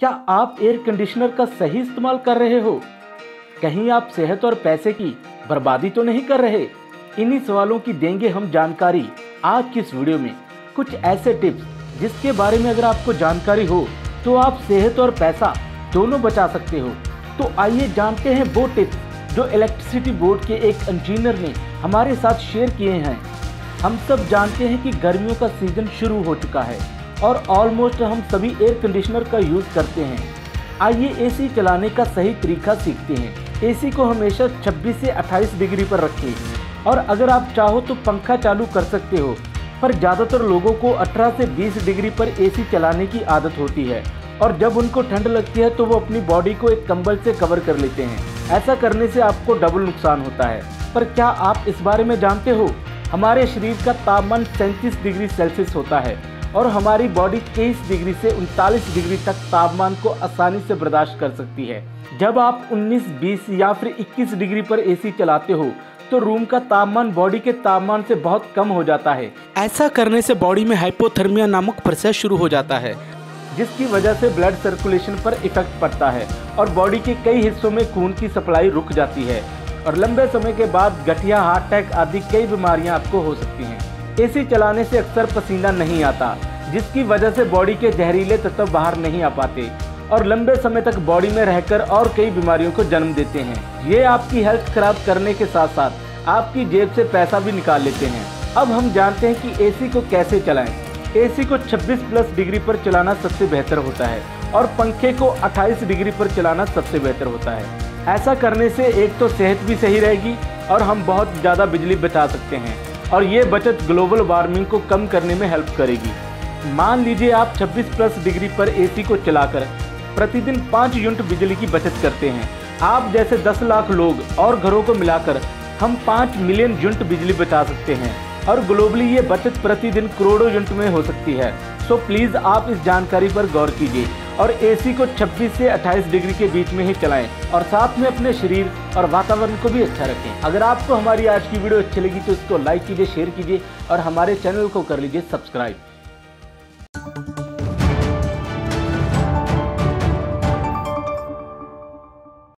क्या आप air conditioner का सही इस्तेमाल कर रहे हो? कहीं आप सेहत और पैसे की बर्बादी तो नहीं कर रहे? इन्हीं सवालों की देंगे हम जानकारी आज की इस वीडियो में। कुछ ऐसे टिप्स जिसके बारे में अगर आपको जानकारी हो तो आप सेहत और पैसा दोनों बचा सकते हो। तो आइए जानते हैं वो टिप्स जो इलेक्ट्रिसिटी बोर्ड के एक इंजीनियर ने हमारे साथ शेयर किए हैं। हम सब जानते हैं कि गर्मियों का सीजन शुरू हो चुका है और ऑलमोस्ट हम सभी एयर कंडीशनर का यूज़ करते हैं। आइए एसी चलाने का सही तरीका सीखते हैं। एसी को हमेशा 26 से 28 डिग्री पर रखें और अगर आप चाहो तो पंखा चालू कर सकते हो, पर ज़्यादातर लोगों को 18 से 20 डिग्री पर एसी चलाने की आदत होती है और जब उनको ठंड लगती है तो वो अपनी बॉडी को एक कंबल से कवर कर लेते हैं। ऐसा करने से आपको डबल नुकसान होता है। पर क्या आप इस बारे में जानते हो? हमारे शरीर का तापमान 37 डिग्री सेल्सियस होता है और हमारी बॉडी 23 डिग्री से 39 डिग्री तक तापमान को आसानी से बर्दाश्त कर सकती है। जब आप 19, 20 या फिर 21 डिग्री पर एसी चलाते हो तो रूम का तापमान बॉडी के तापमान से बहुत कम हो जाता है। ऐसा करने से बॉडी में हाइपोथर्मिया नामक प्रोसेस शुरू हो जाता है, जिसकी वजह से ब्लड सर्कुलेशन पर इफेक्ट पड़ता है और बॉडी के कई हिस्सों में खून की सप्लाई रुक जाती है और लंबे समय के बाद गठिया, हार्ट अटैक आदि कई बीमारियाँ आपको हो सकती हैं। एसी चलाने से अक्सर पसीना नहीं आता, जिसकी वजह से बॉडी के जहरीले तत्व बाहर नहीं आ पाते और लंबे समय तक बॉडी में रहकर और कई बीमारियों को जन्म देते हैं। ये आपकी हेल्थ खराब करने के साथ साथ आपकी जेब से पैसा भी निकाल लेते हैं। अब हम जानते हैं कि एसी को कैसे चलाएं। एसी को 26 प्लस डिग्री पर चलाना सबसे बेहतर होता है और पंखे को 28 डिग्री पर चलाना सबसे बेहतर होता है। ऐसा करने से एक तो सेहत भी सही रहेगी और हम बहुत ज़्यादा बिजली बचा सकते हैं और ये बचत ग्लोबल वार्मिंग को कम करने में हेल्प करेगी। मान लीजिए आप 26 प्लस डिग्री पर एसी को चलाकर प्रतिदिन 5 यूनिट बिजली की बचत करते हैं। आप जैसे 10 लाख लोग और घरों को मिलाकर हम 5 मिलियन यूनिट बिजली बचा सकते हैं और ग्लोबली ये बचत प्रतिदिन करोड़ों यूनिट में हो सकती है। सो प्लीज़ आप इस जानकारी पर गौर कीजिए और एसी को 26 से 28 डिग्री के बीच में ही चलाएं और साथ में अपने शरीर और वातावरण को भी अच्छा रखें। अगर आपको हमारी आज की वीडियो अच्छी लगी तो इसको लाइक कीजिए, शेयर कीजिए और हमारे चैनल को कर लीजिए सब्सक्राइब।